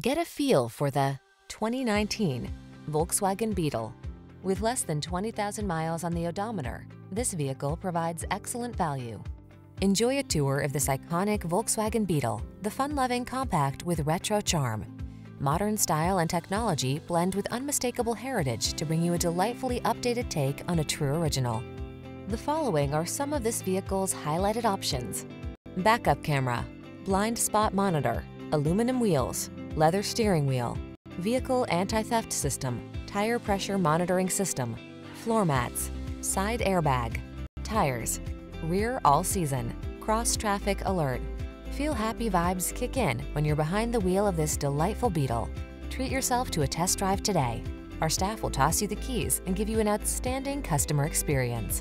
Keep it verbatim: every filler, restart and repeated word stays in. Get a feel for the twenty nineteen Volkswagen Beetle. With less than twenty thousand miles on the odometer, this vehicle provides excellent value. Enjoy a tour of this iconic Volkswagen Beetle, the fun-loving compact with retro charm. Modern style and technology blend with unmistakable heritage to bring you a delightfully updated take on a true original. The following are some of this vehicle's highlighted options: backup camera, blind spot monitor, aluminum wheels, leather steering wheel, vehicle anti-theft system, tire pressure monitoring system, floor mats, side airbag, tires, rear all-season, cross-traffic alert. Feel happy vibes kick in when you're behind the wheel of this delightful Beetle. Treat yourself to a test drive today. Our staff will toss you the keys and give you an outstanding customer experience.